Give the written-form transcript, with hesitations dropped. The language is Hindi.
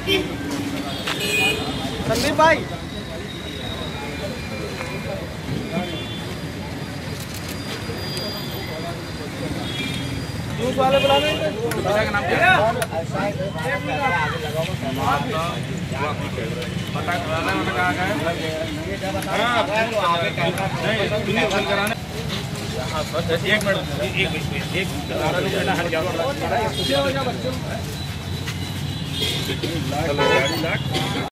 संदीप भाई दूध वाले बुलाने का नाम क्या है? पता कराना है कहाँ का है? एक मिनट एक